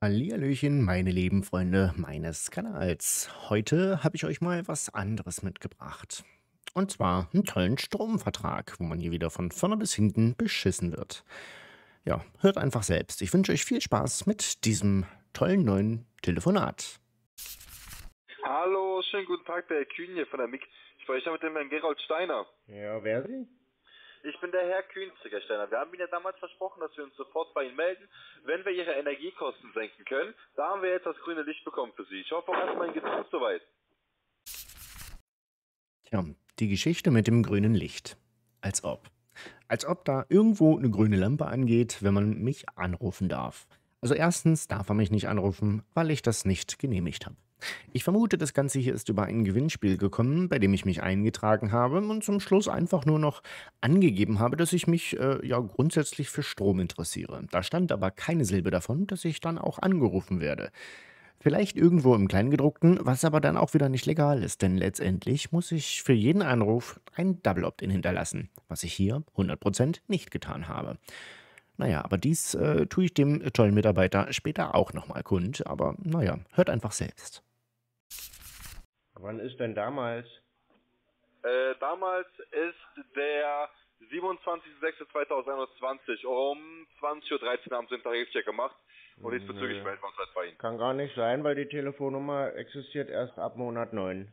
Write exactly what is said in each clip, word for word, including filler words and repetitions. Hallihallöchen, meine lieben Freunde meines Kanals. Heute habe ich euch mal was anderes mitgebracht. Und zwar einen tollen Stromvertrag, wo man hier wieder von vorne bis hinten beschissen wird. Ja, hört einfach selbst. Ich wünsche euch viel Spaß mit diesem tollen neuen Telefonat. Hallo, schönen guten Tag, der Herr Kühn hier von der M I G. Ich spreche mit dem Herrn Gerald Steiner. Ja, wer Sie? Ich bin der Herr Kühn-Zickersteiner. Wir haben Ihnen ja damals versprochen, dass wir uns sofort bei Ihnen melden, wenn wir Ihre Energiekosten senken können. Da haben wir jetzt das grüne Licht bekommen für Sie. Ich hoffe, erstmal Ihnen geht's gut soweit. Tja, die Geschichte mit dem grünen Licht. Als ob. Als ob da irgendwo eine grüne Lampe angeht, wenn man mich anrufen darf. Also erstens darf er mich nicht anrufen, weil ich das nicht genehmigt habe. Ich vermute, das Ganze hier ist über ein Gewinnspiel gekommen, bei dem ich mich eingetragen habe und zum Schluss einfach nur noch angegeben habe, dass ich mich äh, ja grundsätzlich für Strom interessiere. Da stand aber keine Silbe davon, dass ich dann auch angerufen werde. Vielleicht irgendwo im Kleingedruckten, was aber dann auch wieder nicht legal ist, denn letztendlich muss ich für jeden Anruf ein Double Opt-in hinterlassen, was ich hier hundert Prozent nicht getan habe. Naja, aber dies äh, tue ich dem tollen Mitarbeiter später auch nochmal kund, aber naja, hört einfach selbst. Wann ist denn damals? Äh, damals ist der siebenundzwanzigster sechster zweitausendeinundzwanzig um zwanzig Uhr dreißig haben sie einen Tarifcheck gemacht und diesbezüglich melden wir uns halt bei Ihnen. Kann gar nicht sein, weil die Telefonnummer existiert erst ab Monat neun.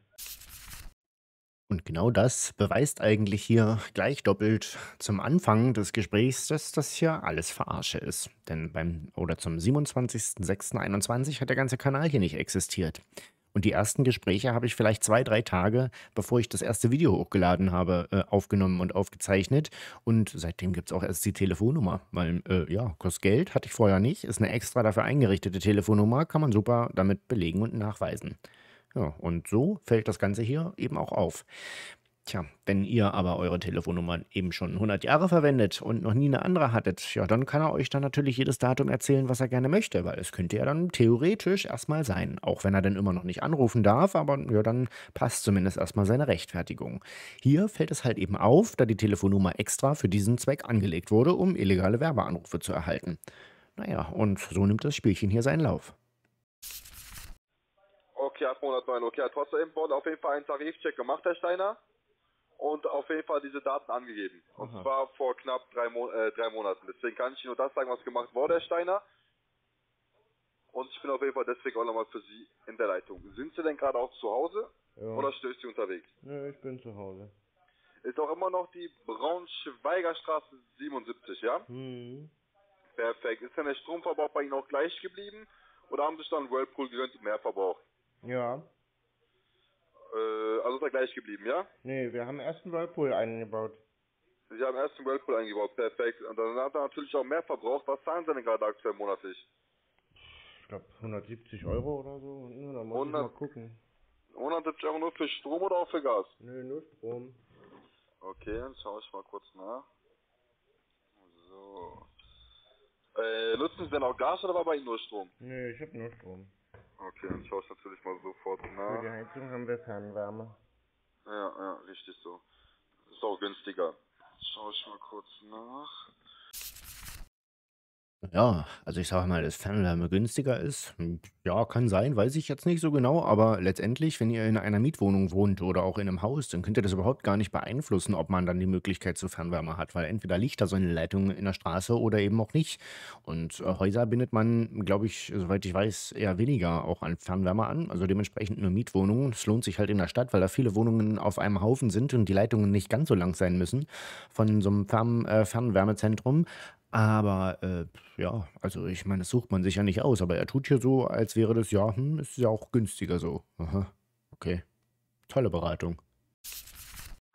Und genau das beweist eigentlich hier gleich doppelt zum Anfang des Gesprächs, dass das hier alles Verarsche ist. Denn beim oder zum siebenundzwanzigster sechster einundzwanzig hat der ganze Kanal hier nicht existiert. Und die ersten Gespräche habe ich vielleicht zwei, drei Tage, bevor ich das erste Video hochgeladen habe, aufgenommen und aufgezeichnet. Und seitdem gibt es auch erst die Telefonnummer, weil, äh, ja, kostet Geld, hatte ich vorher nicht. Ist eine extra dafür eingerichtete Telefonnummer, kann man super damit belegen und nachweisen. Ja, und so fällt das Ganze hier eben auch auf. Tja, wenn ihr aber eure Telefonnummern eben schon hundert Jahre verwendet und noch nie eine andere hattet, ja, dann kann er euch dann natürlich jedes Datum erzählen, was er gerne möchte, weil es könnte ja dann theoretisch erstmal sein, auch wenn er dann immer noch nicht anrufen darf, aber ja, dann passt zumindest erstmal seine Rechtfertigung. Hier fällt es halt eben auf, da die Telefonnummer extra für diesen Zweck angelegt wurde, um illegale Werbeanrufe zu erhalten. Naja, und so nimmt das Spielchen hier seinen Lauf. Okay, ab Monat neun, okay, trotzdem wurde auf jeden Fall ein Tarifcheck gemacht, Herr Steiner, und auf jeden Fall diese Daten angegeben. Aha. Und zwar vor knapp drei, Mo äh, drei Monaten. Deswegen kann ich Ihnen nur das sagen, was gemacht wurde, Herr Steiner. Und ich bin auf jeden Fall deswegen auch nochmal für Sie in der Leitung. Sind Sie denn gerade auch zu Hause, ja, oder stößt Sie unterwegs? Nö, ich bin zu Hause. Ist auch immer noch die Braunschweiger Straße siebenundsiebzig, ja? Mhm. Perfekt. Ist denn der Stromverbrauch bei Ihnen auch gleich geblieben? Oder haben Sie sich dann Whirlpool gegönnt und mehr verbraucht? Ja. Äh, also ist er gleich geblieben, ja? Nee, wir haben erst einen Whirlpool eingebaut. Sie haben erst einen Whirlpool eingebaut, perfekt. Und dann hat er natürlich auch mehr verbraucht. Was zahlen Sie denn gerade aktuell monatlich? Ich glaube hundertsiebzig Euro oder so. Ja, da muss hundert, ich mal gucken. hundertsiebzig Euro nur für Strom oder auch für Gas? Nee, nur Strom. Okay, dann schaue ich mal kurz nach. So. Äh, nutzen Sie denn auch Gas oder war bei Ihnen nur Strom? Nee, ich habe nur Strom. Okay, dann schaue ich natürlich mal sofort nach. Für die Heizung haben wir Fernwärme. Ja, ja, richtig so. Ist auch günstiger. Schaue ich mal kurz nach. Ja, also ich sage mal, dass Fernwärme günstiger ist. Ja, kann sein, weiß ich jetzt nicht so genau. Aber letztendlich, wenn ihr in einer Mietwohnung wohnt oder auch in einem Haus, dann könnt ihr das überhaupt gar nicht beeinflussen, ob man dann die Möglichkeit zur Fernwärme hat. Weil entweder liegt da so eine Leitung in der Straße oder eben auch nicht. Und äh, Häuser bindet man, glaube ich, soweit ich weiß, eher weniger auch an Fernwärme an. Also dementsprechend nur Mietwohnungen. Es lohnt sich halt in der Stadt, weil da viele Wohnungen auf einem Haufen sind und die Leitungen nicht ganz so lang sein müssen von so einem Fern äh, Fernwärmezentrum. Aber, äh, ja, also ich meine, das sucht man sich ja nicht aus, aber er tut hier so, als wäre das, ja, hm, ist ja auch günstiger so. Aha, okay. Tolle Beratung.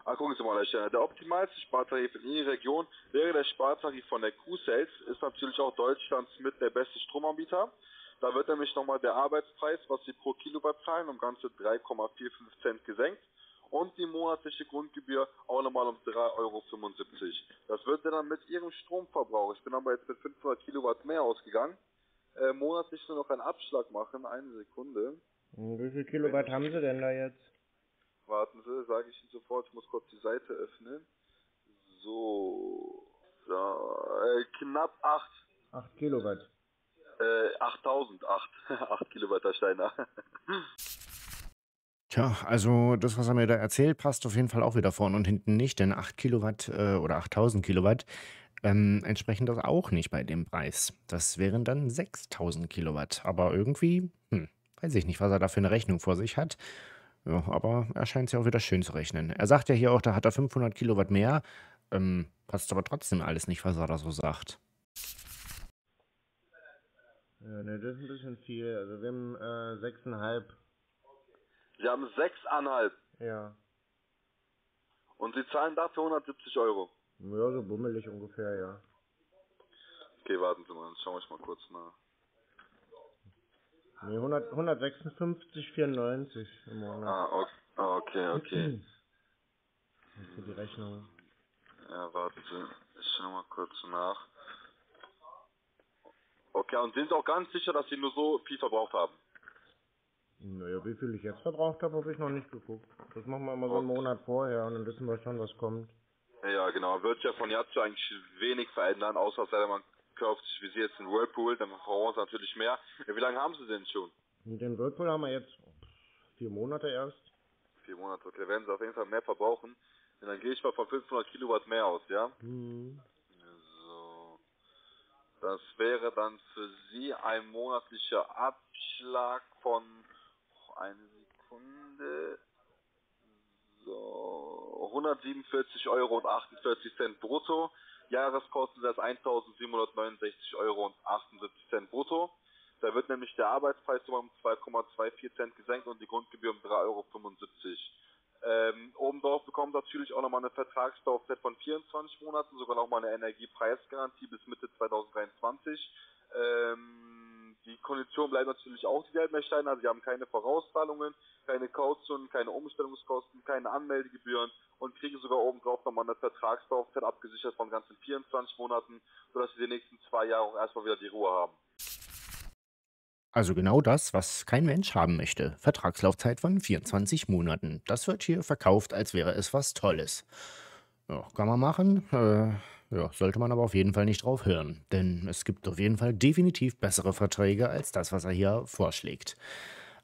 Ah, gucken Sie mal, Herr Steiner, der optimalste Spartarif in Ihrer Region wäre der Spartarif von der Q-Sales, ist natürlich auch Deutschlands mit der beste Stromanbieter. Da wird nämlich nochmal der Arbeitspreis, was Sie pro Kilowatt zahlen, um ganze drei Komma fünfundvierzig Cent gesenkt. Und die monatliche Grundgebühr auch nochmal um drei Euro fünfundsiebzig. Das wird dann mit Ihrem Stromverbrauch, ich bin aber jetzt mit fünfhundert Kilowatt mehr ausgegangen, äh, monatlich nur noch einen Abschlag machen, eine Sekunde. Wie viel Kilowatt haben Sie denn da jetzt? Warten Sie, sage ich Ihnen sofort, ich muss kurz die Seite öffnen. So, da, äh, knapp acht. acht Kilowatt. Äh, achttausend, acht, acht Kilowatt Steiner. Tja, also das, was er mir da erzählt, passt auf jeden Fall auch wieder vorne und hinten nicht, denn acht Kilowatt äh, oder achttausend Kilowatt ähm, entsprechen das auch nicht bei dem Preis. Das wären dann sechstausend Kilowatt, aber irgendwie, hm, weiß ich nicht, was er da für eine Rechnung vor sich hat. Ja, aber er scheint es ja auch wieder schön zu rechnen. Er sagt ja hier auch, da hat er fünfhundert Kilowatt mehr, ähm, passt aber trotzdem alles nicht, was er da so sagt. Ja, ne, das ist ein bisschen viel. Also wir haben äh, sechseinhalb. Sie haben sechseinhalb? Ja. Und Sie zahlen dafür hundertsiebzig Euro? Ja, so bummelig ungefähr, ja. Okay, warten Sie mal, schauen wir uns mal kurz nach. Ne, hundertsechsundfünfzig Komma vierundneunzig im Monat. Ah, okay, okay. okay. Das ist die Rechnung. Ja, warten Sie, ich schau mal kurz nach. Okay, und sind Sie auch ganz sicher, dass Sie nur so viel verbraucht haben? Naja, wie viel ich jetzt verbraucht habe, habe ich noch nicht geguckt. Das machen wir immer so einen Monat vorher und dann wissen wir schon, was kommt. Ja, genau. Wird ja von Jahr zu Jahr eigentlich wenig verändern, außer wenn man kauft sich, wie Sie jetzt, einen Whirlpool, dann verbrauchen wir natürlich mehr. Wie lange haben Sie denn schon? Den Whirlpool haben wir jetzt vier Monate erst. Vier Monate, okay. Werden Sie auf jeden Fall mehr verbrauchen. Und dann gehe ich mal von fünfhundert Kilowatt mehr aus, ja? Mhm. Das wäre dann für Sie ein monatlicher Abschlag von eine Sekunde so hundertsiebenundvierzig Euro und achtundvierzig Cent brutto. Jahreskosten sind das eintausendsiebenhundertneunundsechzig Euro und achtundsiebzig Cent brutto. Da wird nämlich der Arbeitspreis um zwei Komma vierundzwanzig Cent gesenkt und die Grundgebühr um drei Euro fünfundsiebzig. Ähm, obendrauf bekommen natürlich auch nochmal eine Vertragsdauerzeit von vierundzwanzig Monaten, sogar nochmal eine Energiepreisgarantie bis Mitte zweitausenddreiundzwanzig. Ähm, die Konditionen bleiben natürlich auch dieselben, Herr Steiner. Also Sie haben keine Vorauszahlungen, keine Kautionen, keine Umstellungskosten, keine Anmeldegebühren und kriegen sogar obendrauf nochmal eine Vertragsdauerzeit abgesichert von ganzen vierundzwanzig Monaten, sodass Sie die nächsten zwei Jahre auch erstmal wieder die Ruhe haben. Also genau das, was kein Mensch haben möchte. Vertragslaufzeit von vierundzwanzig Monaten. Das wird hier verkauft, als wäre es was Tolles. Ja, kann man machen, äh, ja, sollte man aber auf jeden Fall nicht drauf hören. Denn es gibt auf jeden Fall definitiv bessere Verträge als das, was er hier vorschlägt.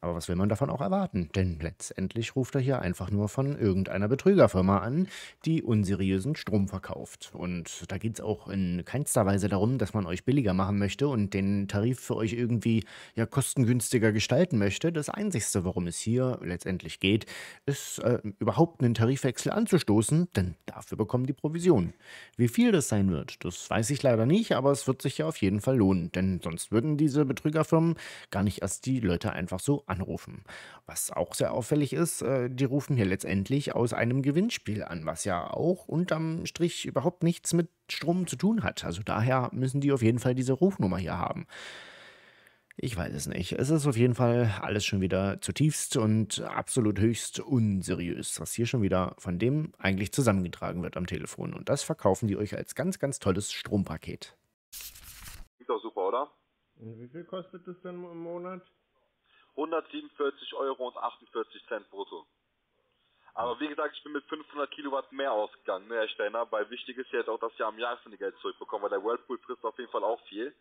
Aber was will man davon auch erwarten? Denn letztendlich ruft er hier einfach nur von irgendeiner Betrügerfirma an, die unseriösen Strom verkauft. Und da geht es auch in keinster Weise darum, dass man euch billiger machen möchte und den Tarif für euch irgendwie ja kostengünstiger gestalten möchte. Das Einzigste, worum es hier letztendlich geht, ist äh, überhaupt einen Tarifwechsel anzustoßen, denn dafür bekommen die Provision. Wie viel das sein wird, das weiß ich leider nicht, aber es wird sich ja auf jeden Fall lohnen. Denn sonst würden diese Betrügerfirmen gar nicht erst die Leute einfach so anrufen. Was auch sehr auffällig ist, äh, die rufen hier letztendlich aus einem Gewinnspiel an, was ja auch unterm Strich überhaupt nichts mit Strom zu tun hat. Also daher müssen die auf jeden Fall diese Rufnummer hier haben. Ich weiß es nicht. Es ist auf jeden Fall alles schon wieder zutiefst und absolut höchst unseriös, was hier schon wieder von dem eigentlich zusammengetragen wird am Telefon. Und das verkaufen die euch als ganz, ganz tolles Strompaket. Ist doch super, oder? Und wie viel kostet das denn im Monat? hundertsiebenundvierzig Euro und achtundvierzig Cent brutto. Aber wie gesagt, ich bin mit fünfhundert Kilowatt mehr ausgegangen, ne, Herr Steiner, weil wichtig ist ja jetzt auch, dass Sie am Jahresende zurückbekommen, weil der Whirlpool frisst auf jeden Fall auch viel.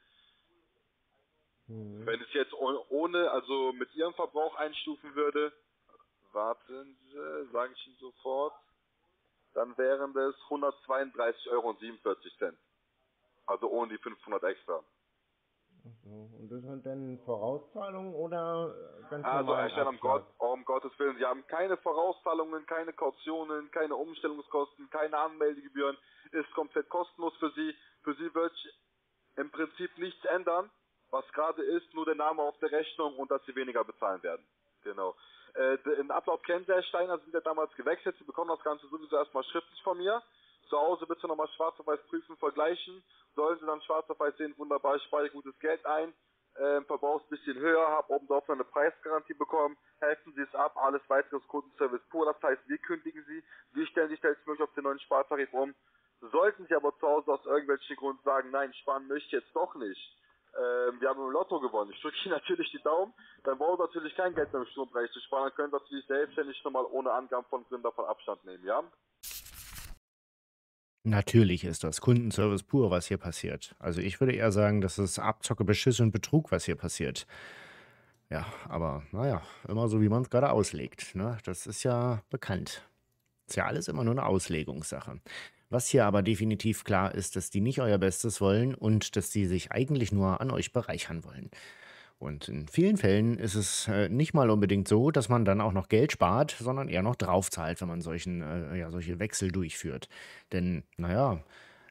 Mhm. Wenn es jetzt ohne, also mit Ihrem Verbrauch einstufen würde, warten Sie, sage ich Ihnen sofort, dann wären das hundertzweiunddreißig Euro und siebenundvierzig Cent. Also ohne die fünfhundert extra. So. Und das sind denn Vorauszahlungen oder ganz normal? Also, Herr um, Gott, um Gottes Willen, Sie haben keine Vorauszahlungen, keine Kautionen, keine Umstellungskosten, keine Anmeldegebühren. Ist komplett kostenlos für Sie. Für Sie wird im Prinzip nichts ändern, was gerade ist, nur der Name auf der Rechnung und dass Sie weniger bezahlen werden. Genau. Äh, Im Ablauf kennen Sie, Herr Steiner, sind ja damals gewechselt. Sie bekommen das Ganze sowieso erstmal schriftlich von mir. Zu Hause bitte nochmal schwarz auf weiß prüfen, vergleichen. Sollen Sie dann schwarz auf weiß sehen, wunderbar, ich spare gutes Geld ein, äh, verbrauch's ein bisschen höher, habe obendrauf eine Preisgarantie bekommen, helfen Sie es ab, alles weitere ist Kundenservice pur. Das heißt, wir kündigen Sie, wir stellen Sie schnellstmöglich auf den neuen Spartarif um. Sollten Sie aber zu Hause aus irgendwelchen Gründen sagen, nein, sparen möchte ich jetzt doch nicht, ähm, wir haben im Lotto gewonnen, ich drücke Ihnen natürlich die Daumen, dann brauchen Sie natürlich kein Geld beim Strompreis zu sparen, dann können Sie natürlich selbstständig nochmal ohne Angaben von Gründen davon Abstand nehmen, ja? Natürlich ist das Kundenservice pur, was hier passiert. Also ich würde eher sagen, das ist Abzocke, Beschiss und Betrug, was hier passiert. Ja, aber naja, immer so, wie man es gerade auslegt, ne? Das ist ja bekannt. Ist ja alles immer nur eine Auslegungssache. Was hier aber definitiv klar ist, dass die nicht euer Bestes wollen und dass sie sich eigentlich nur an euch bereichern wollen. Und in vielen Fällen ist es äh, nicht mal unbedingt so, dass man dann auch noch Geld spart, sondern eher noch draufzahlt, wenn man solchen, äh, ja, solche Wechsel durchführt. Denn, naja,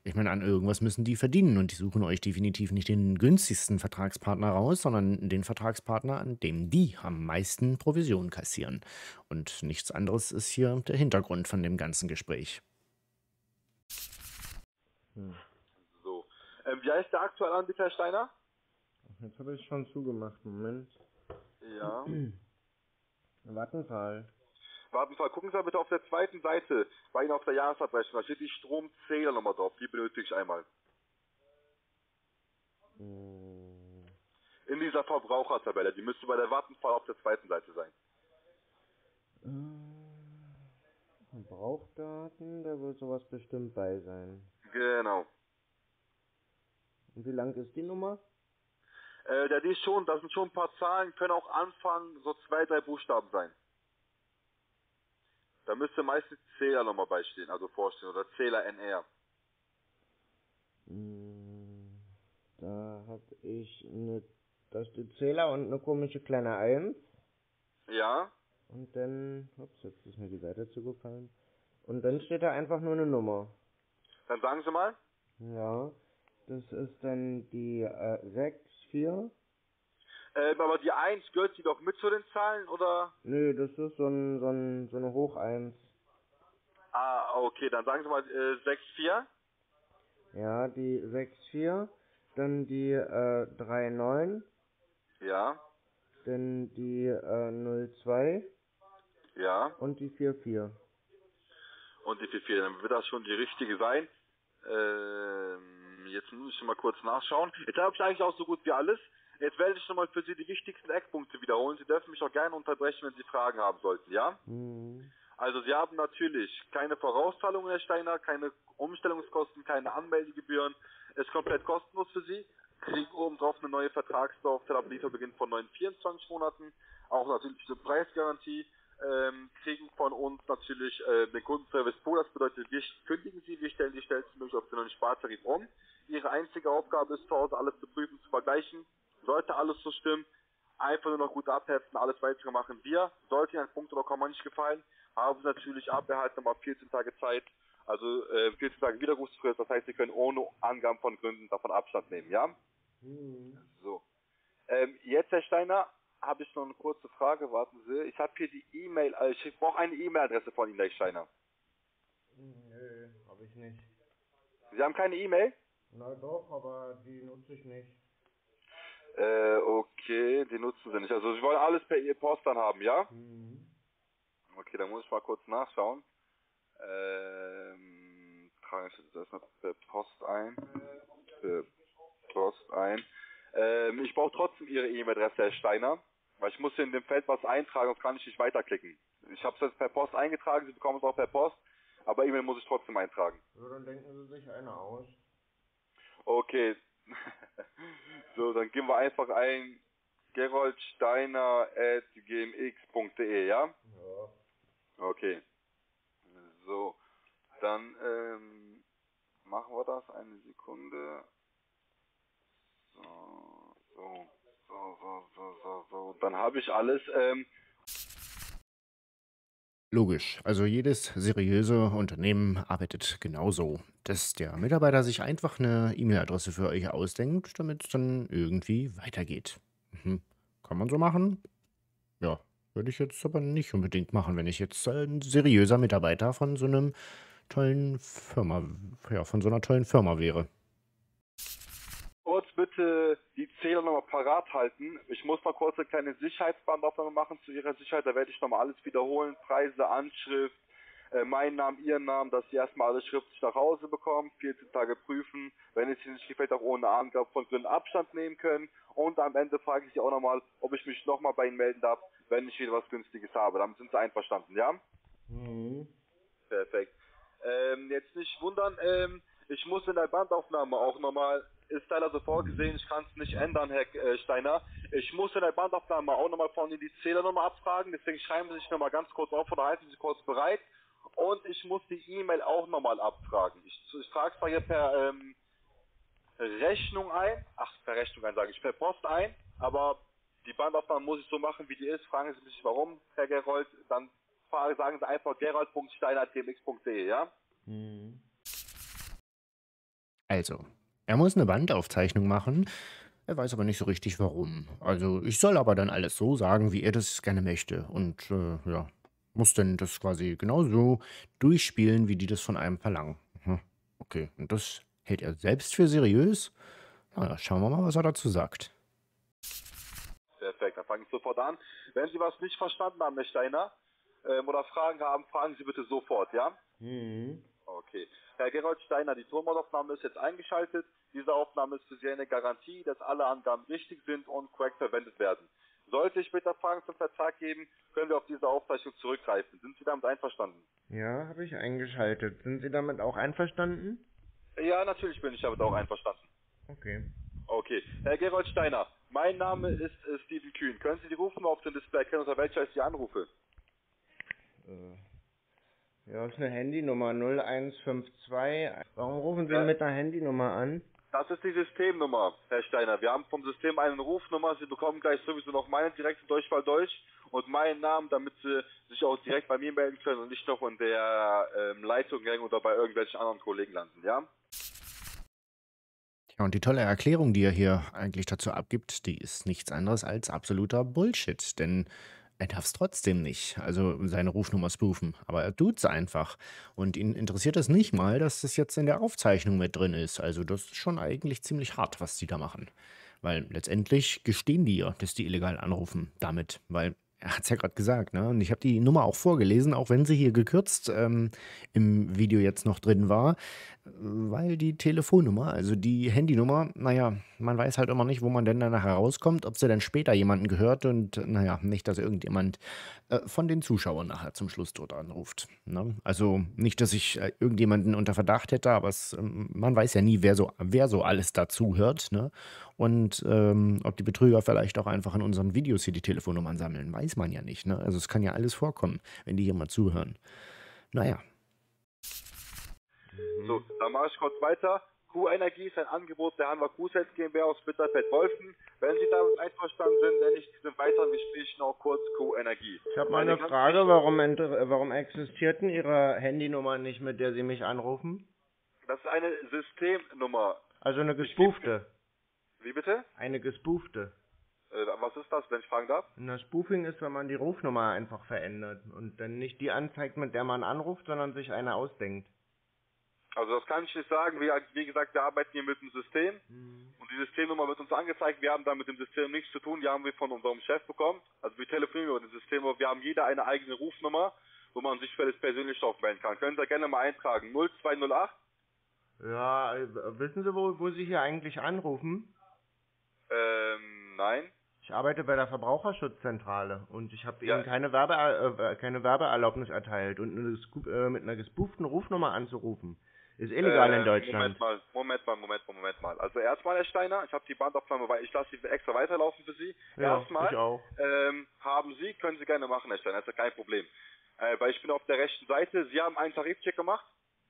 ich meine, an irgendwas müssen die verdienen und die suchen euch definitiv nicht den günstigsten Vertragspartner raus, sondern den Vertragspartner, an dem die am meisten Provision kassieren. Und nichts anderes ist hier der Hintergrund von dem ganzen Gespräch. Hm. So. Ähm, wie heißt der aktuelle Anbieter, Herr Steiner? Jetzt habe ich schon zugemacht, Moment. Ja. Wattenfall. Wattenfall, gucken Sie mal bitte auf der zweiten Seite, bei Ihnen auf der Jahresabrechnung, da steht die Stromzählernummer drauf, die benötige ich einmal. Hm. In dieser Verbrauchertabelle, die müsste bei der Wattenfall auf der zweiten Seite sein. Verbrauchdaten, da wird sowas bestimmt bei sein. Genau. Und wie lang ist die Nummer? Äh, da die schon, das sind schon ein paar Zahlen, können auch anfangen, so zwei, drei Buchstaben sein. Da müsste meistens Zähler nochmal beistehen, also vorstehen, oder Zähler N R. Da habe ich eine, da steht Zähler und eine komische kleine eins. Ja. Und dann, ups, jetzt ist mir die Seite zugefallen. Und dann steht da einfach nur eine Nummer. Dann sagen Sie mal. Ja, das ist dann die äh, sechs. Ähm, aber die eins, gehört sie doch mit zu den Zahlen, oder? Nö, das ist so, ein, so, ein, so eine Hoch eins. Ah, okay, dann sagen Sie mal äh, sechs vier. Ja, die sechs vier, dann die äh, drei neun. Ja. Dann die äh, null zwei. Ja. Und die vier vier. Und die vier vier, dann wird das schon die richtige sein. Ähm... Jetzt muss ich mal kurz nachschauen. Jetzt habe ich eigentlich auch so gut wie alles. Jetzt werde ich nochmal für Sie die wichtigsten Eckpunkte wiederholen. Sie dürfen mich auch gerne unterbrechen, wenn Sie Fragen haben sollten, ja? Mhm. Also Sie haben natürlich keine Vorauszahlungen, Herr Steiner, keine Umstellungskosten, keine Anmeldegebühren. Ist komplett kostenlos für Sie. Kriegen obendrauf eine neue Vertragslaufzeit, Lieferbeginn von neun vierundzwanzig Monaten. Auch natürlich eine Preisgarantie. Ähm, kriegen von uns natürlich äh, den Kundenservice Pro. Das bedeutet, wir kündigen Sie, wir stellen die schnellstmöglich auf den neuen Spartarif um. Ihre einzige Aufgabe ist, zu Hause alles zu prüfen, zu vergleichen. Sollte alles so stimmen, einfach nur noch gut abheften, alles weitere machen wir. Sollte Ihnen ein Punkt oder Komma nicht gefallen, haben Sie natürlich ab, erhalten nochmal vierzehn Tage Zeit, also äh, vierzehn Tage Widerrufsfrist. Das heißt, Sie können ohne Angaben von Gründen davon Abstand nehmen, ja? Mhm. So. Ähm, jetzt, Herr Steiner, habe ich noch eine kurze Frage, warten Sie. Ich habe hier die E-Mail, also ich brauche eine E-Mail-Adresse von Ihnen, Herr Steiner. Nö, habe ich nicht. Sie haben keine E-Mail? Na doch, aber die nutze ich nicht. Äh, okay, die nutzen Sie nicht. Also Sie wollen alles per E-Post dann haben, ja? Mhm. Okay, dann muss ich mal kurz nachschauen. Ähm, trage ich das erstmal per Post ein. Per Post ein. Ähm, ich brauche trotzdem Ihre E-Mail-Adresse, Herr Steiner. Weil ich muss hier in dem Feld was eintragen, sonst kann ich nicht weiterklicken. Ich habe es jetzt per Post eingetragen, Sie bekommen es auch per Post, aber E-Mail muss ich trotzdem eintragen. Ja, dann denken Sie sich eine aus. Okay. So, dann geben wir einfach ein geroldsteiner at gmx punkt de, ja? Ja. Okay. So, dann ähm, machen wir das. Eine Sekunde. So, so, so, so, so, so, so. Dann habe ich alles. Ähm Logisch. Also jedes seriöse Unternehmen arbeitet genauso, dass der Mitarbeiter sich einfach eine E-Mail-Adresse für euch ausdenkt, damit es dann irgendwie weitergeht. Mhm. Kann man so machen? Ja, würde ich jetzt aber nicht unbedingt machen, wenn ich jetzt ein seriöser Mitarbeiter von so einem tollen Firma, ja, von so einer tollen Firma wäre. Kurz bitte die Zähler nochmal parat halten. Ich muss mal kurz eine kleine Sicherheitsbandaufnahme machen zu Ihrer Sicherheit. Da werde ich nochmal alles wiederholen. Preise, Anschrift, äh, mein Name, Ihren Namen, dass Sie erstmal alles schriftlich nach Hause bekommen. vierzehn Tage prüfen. Wenn es Ihnen nicht gefällt, auch ohne Angabe von Gründen Abstand nehmen können. Und am Ende frage ich Sie auch nochmal, ob ich mich nochmal bei Ihnen melden darf, wenn ich wieder was Günstiges habe. Damit sind Sie einverstanden, ja? Mhm. Perfekt. Ähm, jetzt nicht wundern, ähm, ich muss in der Bandaufnahme auch nochmal, ist leider so vorgesehen, ich kann es nicht ändern, Herr äh, Steiner. Ich muss in der Bandaufnahme auch nochmal von Ihnen die Zählernummer abfragen, deswegen schreiben Sie sich nochmal ganz kurz auf oder halten Sie sich kurz bereit. Und ich muss die E-Mail auch nochmal abfragen. Ich, ich trage es mal hier per ähm, Rechnung ein, ach, per Rechnung ein sage ich, per Post ein, aber die Bandaufnahme muss ich so machen, wie die ist. Fragen Sie mich warum, Herr Gerold, dann sagen Sie einfach gerold punkt steiner punkt gmx punkt de, ja? Also, er muss eine Bandaufzeichnung machen, er weiß aber nicht so richtig warum. Also, ich soll aber dann alles so sagen, wie er das gerne möchte und, äh, ja, muss denn das quasi genauso durchspielen, wie die das von einem verlangen. Hm. Okay, und das hält er selbst für seriös? Na, dann schauen wir mal, was er dazu sagt. Perfekt, dann fange ich sofort an. Wenn Sie was nicht verstanden haben, Herr Steiner, ähm, oder Fragen haben, fragen Sie bitte sofort, ja? Mhm. Okay. Herr Gerold Steiner, die Tonbandaufnahme ist jetzt eingeschaltet. Diese Aufnahme ist für Sie eine Garantie, dass alle Angaben richtig sind und korrekt verwendet werden. Sollte ich bitte Fragen zum Vertrag geben, können wir auf diese Aufzeichnung zurückgreifen. Sind Sie damit einverstanden? Ja, habe ich eingeschaltet. Sind Sie damit auch einverstanden? Ja, natürlich bin ich damit auch einverstanden. Okay. Okay. Herr Gerold Steiner, mein Name ist äh, Steven Kühn. Können Sie die Rufnummer auf dem Display erkennen, unter welcher ich Sie anrufe? Äh, ja, das ist eine Handynummer null eins fünf zwei. Warum rufen Sie ja. mit einer Handynummer an? Das ist die Systemnummer, Herr Steiner. Wir haben vom System eine Rufnummer. Sie bekommen gleich sowieso noch meinen direkten Durchfall durch und meinen Namen, damit Sie sich auch direkt bei mir melden können und nicht noch in der ähm, Leitung hängen oder bei irgendwelchen anderen Kollegen landen, ja? Ja, und die tolle Erklärung, die er hier eigentlich dazu abgibt, die ist nichts anderes als absoluter Bullshit, denn er darf es trotzdem nicht, also seine Rufnummer spoofen, aber er tut's einfach. Und ihn interessiert es nicht mal, dass das jetzt in der Aufzeichnung mit drin ist. Also das ist schon eigentlich ziemlich hart, was die da machen. Weil letztendlich gestehen die ja, dass die illegal anrufen damit, weil er hat es ja gerade gesagt, ne? Und ich habe die Nummer auch vorgelesen, auch wenn sie hier gekürzt ähm, im Video jetzt noch drin war, weil die Telefonnummer, also die Handynummer, naja, man weiß halt immer nicht, wo man denn danach herauskommt, ob sie dann später jemanden gehört und naja, nicht, dass irgendjemand äh, von den Zuschauern nachher zum Schluss dort anruft. Ne? Also nicht, dass ich äh, irgendjemanden unter Verdacht hätte, aber es, ähm, man weiß ja nie, wer so, wer so alles dazu hört, ne? Und ähm, ob die Betrüger vielleicht auch einfach in unseren Videos hier die Telefonnummern sammeln, weiß man ja nicht, ne? Also es kann ja alles vorkommen, wenn die hier mal zuhören. Naja. So, dann mache ich kurz weiter. Q-Energie ist ein Angebot der Anwar Q-Sales GmbH aus Bitterfeld Wolfen. Wenn Sie damit einverstanden sind, nenne ich diesen weiteren Gespräch noch kurz Q-Energie. Ich habe mal eine Frage, warum, warum existiert denn Ihre Handynummer nicht, mit der Sie mich anrufen? Das ist eine Systemnummer. Also eine gespoofte. Wie bitte? Eine gespoofte. Äh, was ist das, wenn ich fragen darf? Na, Spoofing ist, wenn man die Rufnummer einfach verändert und dann nicht die anzeigt, mit der man anruft, sondern sich eine ausdenkt. Also das kann ich nicht sagen. Wie, wie gesagt, wir arbeiten hier mit dem System. Mhm. Und die Systemnummer wird uns angezeigt. Wir haben da mit dem System nichts zu tun. Die haben wir von unserem Chef bekommen. Also wir telefonieren über das System. Wir haben jeder eine eigene Rufnummer, wo man sich für das persönlich drauf melden kann. Können Sie da gerne mal eintragen. null zwei null acht. Ja, wissen Sie, wo, wo Sie hier eigentlich anrufen? Ähm, nein. Ich arbeite bei der Verbraucherschutzzentrale und ich habe ja. Ihnen keine, Werbe, äh, keine Werbeerlaubnis erteilt. Und eine, äh, mit einer gespooften Rufnummer anzurufen ist illegal äh, in Deutschland. Moment mal, Moment mal, Moment mal, Moment mal. Also erstmal, Herr Steiner, ich habe die Bandaufnahme, weil ich lasse sie extra weiterlaufen für Sie. Ja, erstmal ich auch. Ähm, haben Sie, können Sie gerne machen, Herr Steiner, das ist ja kein Problem. Äh, weil ich bin auf der rechten Seite. Sie haben einen Tarifcheck gemacht.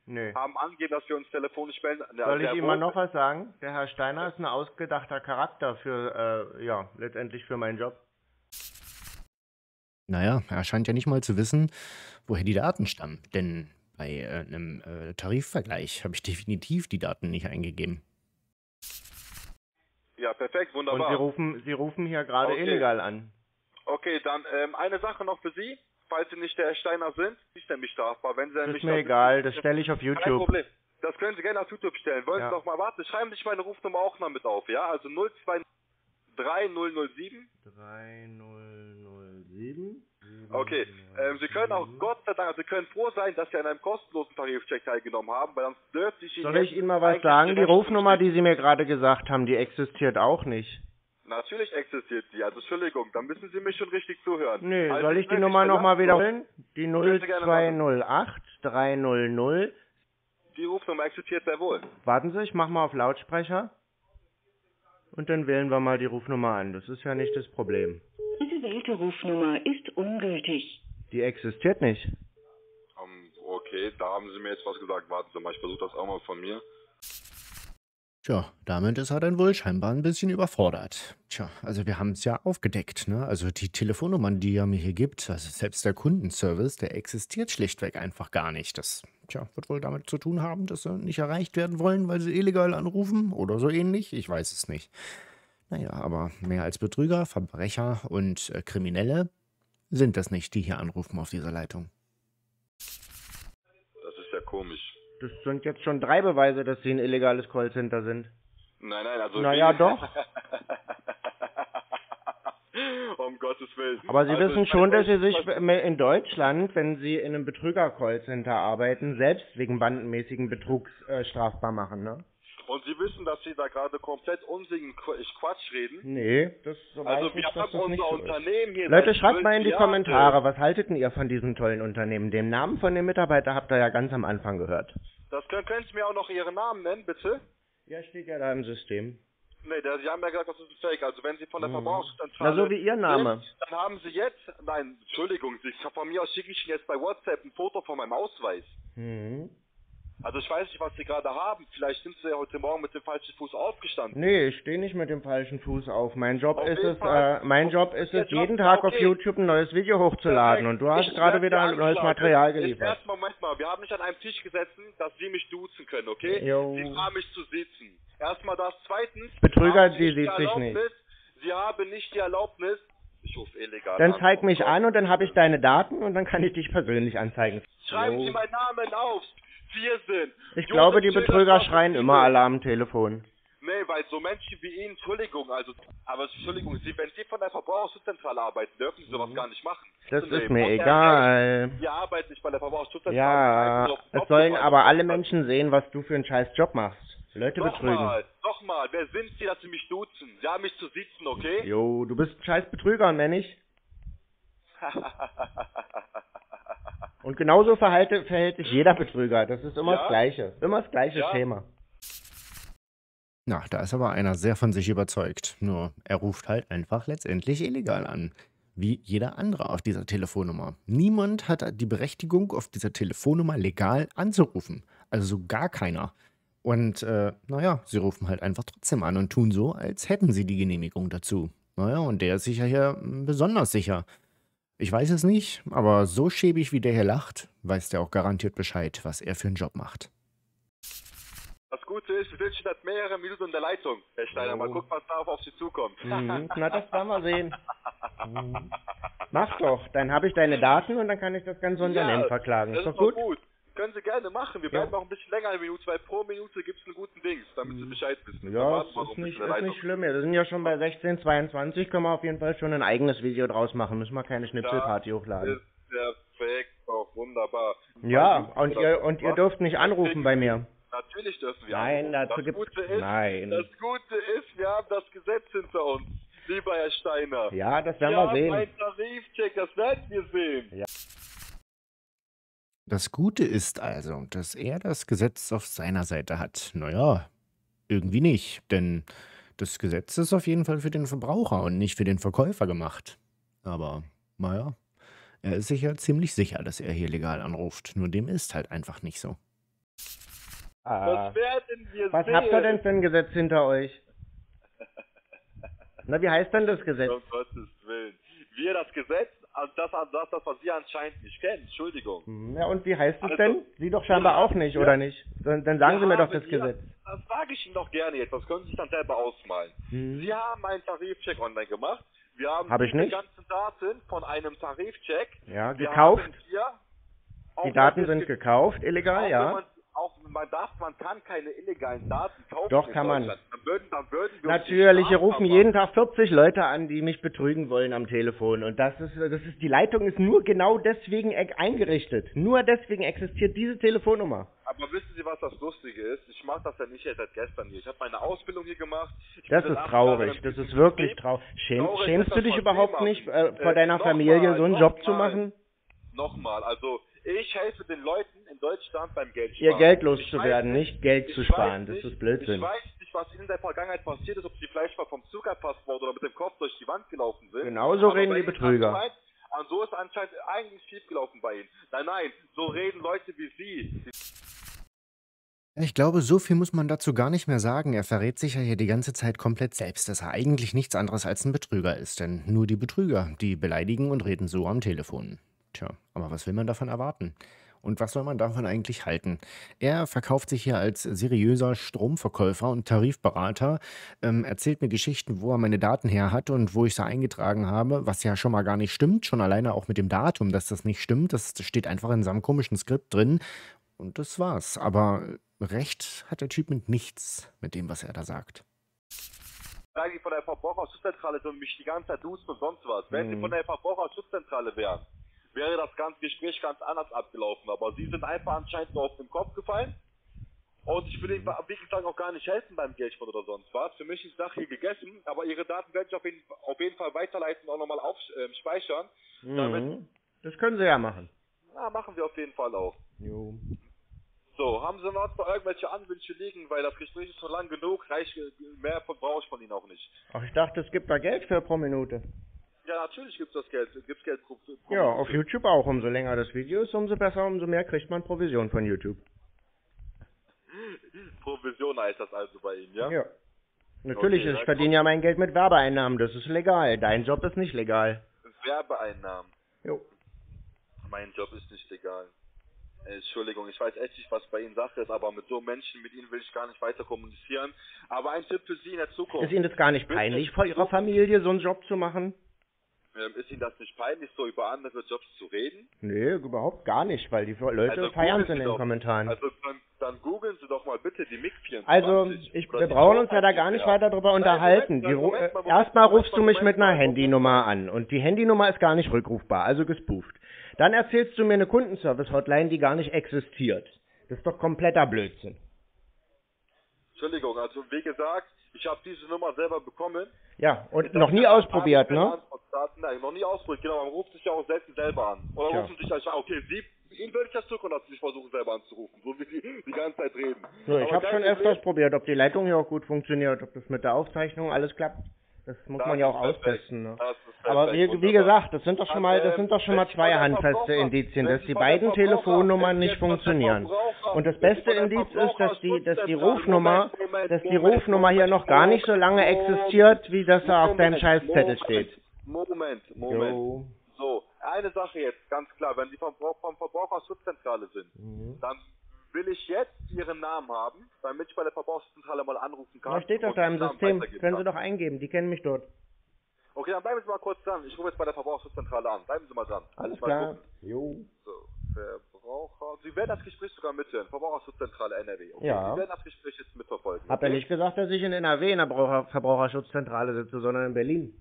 Nee. Haben angegeben, dass wir uns telefonisch melden. Soll ich Ihnen mal noch was sagen? Der Herr Steiner ist ein ausgedachter Charakter für, äh, ja, letztendlich für meinen Job. Naja, er scheint ja nicht mal zu wissen, woher die Daten stammen. Denn bei äh, einem äh, Tarifvergleich habe ich definitiv die Daten nicht eingegeben. Ja, perfekt, wunderbar. Und Sie rufen, Sie rufen hier gerade okay. illegal an. Okay, dann ähm, eine Sache noch für Sie. Falls Sie nicht der Herr Steiner sind, ist nämlich strafbar. Wenn Sie das ist mir egal, das stelle ich auf YouTube. Kein Problem. Das können Sie gerne auf YouTube stellen. Wollen ja. Sie noch mal warten? Schreiben Sie sich meine Rufnummer auch noch mit auf, ja? Also null zwei drei null null sieben. drei null null sieben. Okay. Ähm, Sie können auch, Gott sei Dank, Sie können froh sein, dass Sie an einem kostenlosen Tarifcheck teilgenommen haben, weil sonst dürfte ich Ihnen... Soll ich Ihnen mal was sagen? Die Rufnummer, die Sie mir gerade gesagt haben, die existiert auch nicht. Natürlich existiert die. Also Entschuldigung, da müssen Sie mich schon richtig zuhören. Nö, also soll ich die Nummer nochmal wiederholen? Die null zwei null acht drei null null. Die Rufnummer existiert sehr wohl. Warten Sie, ich mach mal auf Lautsprecher. Und dann wählen wir mal die Rufnummer an. Das ist ja nicht das Problem. Diese gewählte Rufnummer ist ungültig. Die existiert nicht. Um, okay, da haben Sie mir jetzt was gesagt. Warten Sie mal, ich versuche das auch mal von mir. Tja, damit ist er dann wohl scheinbar ein bisschen überfordert. Tja, also wir haben es ja aufgedeckt, ne? Also die Telefonnummern, die er mir hier gibt, also selbst der Kundenservice, der existiert schlichtweg einfach gar nicht. Das, tja, wird wohl damit zu tun haben, dass sie nicht erreicht werden wollen, weil sie illegal anrufen oder so ähnlich. Ich weiß es nicht. Naja, aber mehr als Betrüger, Verbrecher und äh, Kriminelle sind das nicht, die hier anrufen auf dieser Leitung. Das ist ja komisch. Das sind jetzt schon drei Beweise, dass Sie ein illegales Callcenter sind. Nein, nein, also... Naja, doch. Um Gottes Willen. Aber Sie also wissen schon, dass Sie sich in Deutschland, wenn Sie in einem Betrüger-Callcenter arbeiten, selbst wegen bandenmäßigen Betrugs äh, strafbar machen, ne? Und Sie wissen, dass Sie da gerade komplett unsinnigen Quatsch reden? Nee, das so also weiß wir nicht, haben das unser so Unternehmen hier. Leute, schreibt mal in die Jahre. Kommentare, was haltet denn ihr von diesem tollen Unternehmen? Den Namen von dem Mitarbeiter habt ihr ja ganz am Anfang gehört. Das können, können Sie mir auch noch Ihren Namen nennen, bitte? Ja, steht ja da im System. Nee, der, Sie haben ja gesagt, das ist ein Fake. Also wenn Sie von der Verbraucherschutzzentrale... Na, so wie Ihr Name. Sind, dann haben Sie jetzt... Nein, Entschuldigung, Sie, von mir aus schicke ich Ihnen jetzt bei WhatsApp ein Foto von meinem Ausweis. Mhm. Also ich weiß nicht, was Sie gerade haben. Vielleicht sind Sie ja heute Morgen mit dem falschen Fuß aufgestanden. Nee, ich stehe nicht mit dem falschen Fuß auf. Mein Job auf ist es, äh, mein Job ist es, jeden Tag okay. auf YouTube ein neues Video hochzuladen. Und du hast ich gerade wieder ein neues Material geliefert. Ich, Moment mal, wir haben nicht an einem Tisch gesessen, dass Sie mich duzen können, okay? Jo. Sie haben mich zu sitzen. Erstmal das. Zweitens, Betrüger, die sieht sich nicht. Sie haben nicht die Erlaubnis. Ich rufe illegal an. Dann zeig mich an und dann habe ich deine Daten und dann kann ich dich persönlich anzeigen. Schreiben jo. Sie meinen Namen auf. Sind. Ich Josef glaube, die Betrüger schreien immer Alarm, Telefon. Nee, weil so Menschen wie Ihnen, Entschuldigung, also, aber Entschuldigung, Sie, wenn Sie von der Verbraucherschutzzentrale arbeiten, dürfen Sie sowas mhm. gar nicht machen. Das ist mir und egal. Wir arbeiten nicht bei der Verbraucherschutzzentrale. Ja, also es sollen aber alle Menschen sehen, was du für einen scheiß Job machst. Leute doch betrügen. Nochmal, nochmal, wer sind Sie, dass Sie mich duzen? Sie haben mich zu sitzen, okay? Jo, du bist ein scheiß Betrüger, nenn ich. Und genauso verhalte, verhält sich jeder Betrüger. Das ist immer ja. das Gleiche. Immer das gleiche ja. Thema. Na, da ist aber einer sehr von sich überzeugt. Nur, er ruft halt einfach letztendlich illegal an. Wie jeder andere auf dieser Telefonnummer. Niemand hat die Berechtigung, auf dieser Telefonnummer legal anzurufen. Also gar keiner. Und, äh, naja, sie rufen halt einfach trotzdem an und tun so, als hätten sie die Genehmigung dazu. Naja, und der ist sicher hier besonders sicher. Ich weiß es nicht, aber so schäbig, wie der hier lacht, weiß der auch garantiert Bescheid, was er für einen Job macht. Das Gute ist, wir sind schon seit mehreren Minuten in der Leitung. Herr Steiner, oh. mal gucken, was darauf auf Sie zukommt. Mhm. Na, das werden wir sehen. Mhm. Mach doch, dann habe ich deine Daten und dann kann ich das ganze Unternehmen ja, verklagen. Das ist doch gut. gut. Können Sie gerne machen. Wir bleiben ja. noch ein bisschen länger eine Minute, weil pro Minute gibt es einen guten Dings, damit Sie Bescheid wissen. Ja, das ist nicht, ist nicht schlimm. Wir sind ja schon bei sechzehn zweiundzwanzig, können wir auf jeden Fall schon ein eigenes Video draus machen. Müssen wir keine Schnipselparty hochladen. Ist perfekt, auch wunderbar. Ja, und ihr, und ihr dürft nicht anrufen bei mir. Natürlich dürfen wir anrufen. Nein, dazu gibt es... Nein. Das Gute ist, wir haben das Gesetz hinter uns, lieber Herr Steiner. Ja, das werden wir sehen. Wir haben einen Tarifcheck, das werden wir sehen. Ja. Das Gute ist also, dass er das Gesetz auf seiner Seite hat. Naja, irgendwie nicht, denn das Gesetz ist auf jeden Fall für den Verbraucher und nicht für den Verkäufer gemacht. Aber, naja, er ist sich ja ziemlich sicher, dass er hier legal anruft. Nur dem ist halt einfach nicht so. Ah, was werden wir was sehen? Habt ihr denn für ein Gesetz hinter euch? Na, wie heißt denn das Gesetz? Um Gottes Willen. Wir das Gesetz? Also das, das, das, was Sie anscheinend nicht kennen. Entschuldigung. Ja, und wie heißt es also, denn? Sie doch scheinbar auch nicht, ja. oder nicht? Dann, dann sagen ja, Sie mir doch das Sie Gesetz. Das, das sage ich Ihnen doch gerne jetzt. Das können Sie sich dann selber ausmalen. Hm. Sie haben einen Tarifcheck online gemacht. Wir haben Hab ich die nicht? ganzen Daten von einem Tarifcheck. Ja, gekauft. Wir haben hier, die Daten sind gekauft, illegal, ja. Wenn man, auch, man darf, man kann keine illegalen Daten kaufen. Doch, kann man. Dann würden, dann würden wir natürlich, hier rufen jeden Tag vierzig Leute an, die mich betrügen wollen am Telefon. Und das ist, das ist, die Leitung ist nur genau deswegen eingerichtet. Nur deswegen existiert diese Telefonnummer. Aber wissen Sie, was das Lustige ist? Ich mache das ja nicht erst seit gestern hier. Ich habe meine Ausbildung hier gemacht. Das ist traurig. Das ist wirklich traurig. Schämst du dich überhaupt nicht, äh, vor deiner Familie so einen Job zu machen? Nochmal, also... Ich helfe den Leuten in Deutschland beim Geld sparen. Ihr Geld loszuwerden, nicht Geld zu sparen. Das ist Blödsinn. Ich weiß nicht, was Ihnen in der Vergangenheit passiert ist, ob Sie vielleicht mal vom Zug erfasst wurden oder mit dem Kopf durch die Wand gelaufen sind. Genauso reden die Betrüger. Und so ist anscheinend eigentlich schief gelaufen bei Ihnen. Nein, nein, so reden Leute wie Sie. Ich glaube, so viel muss man dazu gar nicht mehr sagen. Er verrät sich ja hier die ganze Zeit komplett selbst, dass er eigentlich nichts anderes als ein Betrüger ist. Denn nur die Betrüger, die beleidigen und reden so am Telefon. Tja, aber was will man davon erwarten? Und was soll man davon eigentlich halten? Er verkauft sich hier als seriöser Stromverkäufer und Tarifberater, ähm, erzählt mir Geschichten, wo er meine Daten her hat und wo ich sie eingetragen habe, was ja schon mal gar nicht stimmt, schon alleine auch mit dem Datum, dass das nicht stimmt, das steht einfach in seinem komischen Skript drin und das war's. Aber recht hat der Typ mit nichts, mit dem, was er da sagt. Sagen Sie von der Verbraucherschutzzentrale, so mich die ganze Zeit duzen und sonst was, wenn Sie von der Verbraucherschutzzentrale wären, wäre das ganze Gespräch ganz anders abgelaufen. Aber Sie sind einfach anscheinend nur auf den Kopf gefallen. Und ich will Ihnen, wie gesagt, auch gar nicht helfen beim Geldsport oder sonst was. Für mich ist die Sache hier gegessen. Aber Ihre Daten werde ich auf jeden, auf jeden Fall weiterleiten und auch nochmal äh, speichern. Mhm. Damit, das können Sie ja machen. Na, machen wir auf jeden Fall auch. Jo. So, haben Sie noch irgendwelche Anwünsche liegen? Weil das Gespräch ist schon lang genug. Reicht, mehr brauche ich von Ihnen auch nicht. Ach, ich dachte, es gibt da Geld für pro Minute. Ja, natürlich gibt es das Geld. Gibt's Geld pro, pro ja, Minute. Auf YouTube auch. Umso länger das Video ist, umso besser, umso mehr kriegt man Provision von YouTube. Provision heißt das also bei Ihnen, ja? Ja. Natürlich, okay, ich verdiene ja mein Geld mit Werbeeinnahmen. Das ist legal. Dein Job ist nicht legal. Werbeeinnahmen? Jo. Mein Job ist nicht legal. Entschuldigung, ich weiß echt nicht, was bei Ihnen Sache ist, aber mit so Menschen, mit Ihnen will ich gar nicht weiter kommunizieren. Aber ein Tipp für Sie in der Zukunft. Ist Ihnen das gar nicht peinlich, vor Ihrer Familie so einen Job zu machen? Ist Ihnen das nicht peinlich, so über andere Jobs zu reden? Nee, überhaupt gar nicht, weil die Leute also feiern es in den doch, Kommentaren. Also dann, dann googeln Sie doch mal bitte die MIG vierundzwanzig. Also, ich, wir brauchen uns ja da gar nicht weiter drüber Nein, unterhalten. Erstmal rufst du mich mit einer Handynummer an und die Handynummer ist gar nicht rückrufbar, also gespooft. Dann erzählst du mir eine Kundenservice-Hotline, die gar nicht existiert. Das ist doch kompletter Blödsinn. Entschuldigung, also wie gesagt, ich habe diese Nummer selber bekommen. Ja, und noch nie ausprobiert, ne? Nein, noch nie ausprobiert, genau, man ruft sich ja auch selbst selber an. Oder ja. Rufen sich an, okay, Sie, Ihnen würde ich das zukommen, dass Sie sich versuchen selber anzurufen, so wie Sie die ganze Zeit reden. So, ich habe schon öfters probiert, ob die Leitung hier auch gut funktioniert, ob das mit der Aufzeichnung alles klappt. Das muss das man ja auch perfekt. Austesten, ne? Aber wie, wie gesagt, das sind doch schon mal, das sind doch schon mal zwei handfeste Indizien, dass die beiden Telefonnummern nicht funktionieren. Und das beste Indiz ist, dass die, dass die Rufnummer, dass die Rufnummer hier noch gar nicht so lange existiert, wie das da auf deinem Scheißzettel steht. Moment, Moment. Jo. So, eine Sache jetzt, ganz klar, wenn Sie vom, vom Verbraucherschutzzentrale sind, mhm. dann will ich jetzt Ihren Namen haben, damit ich bei der Verbraucherschutzzentrale mal anrufen kann. Da steht doch da im System, können Sie doch eingeben, die kennen mich dort. Okay, dann bleiben Sie mal kurz dran, ich rufe jetzt bei der Verbraucherschutzzentrale an, bleiben Sie mal dran. Alles klar. Jo. So, Verbraucher, Sie werden das Gespräch sogar mithören, Verbraucherschutzzentrale N R W. Okay, ja. Sie werden das Gespräch jetzt mitverfolgen. Hab ja nicht gesagt, dass ich in N R W in der Verbraucherschutzzentrale sitze, sondern in Berlin.